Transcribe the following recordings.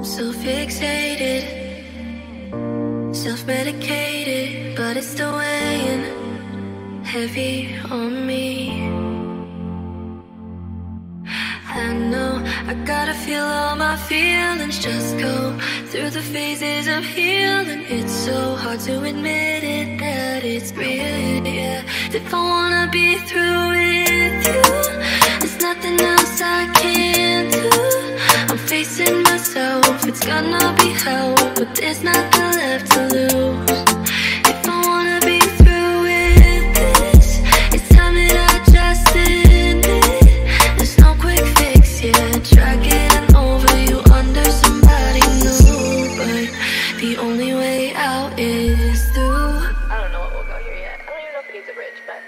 I'm so fixated, self-medicated, but it's still weighing heavy on me. I know I gotta feel all my feelings, just go through the phases of healing. It's so hard to admit it, that it's real, yeah. If I wanna be through with you, there's nothing else I can do. I'm facing myself, it's gonna be hell, but there's nothing left to lose. If I wanna be through with this, it's time that I just end it. There's no quick fix, yeah, try getting over you under somebody new, but the only way out is through. I don't know what will go here yet, I don't even know if it needs a bridge, but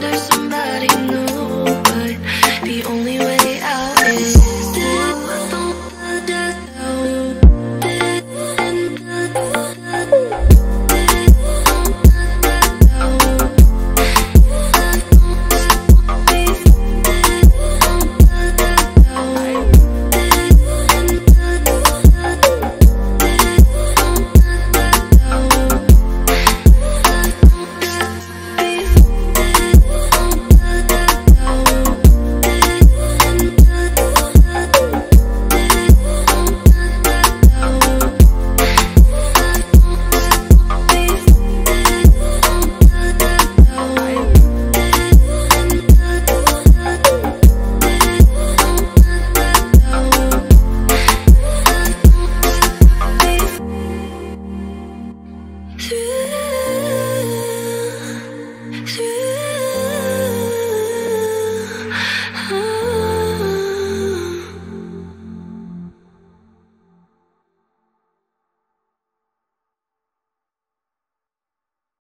there's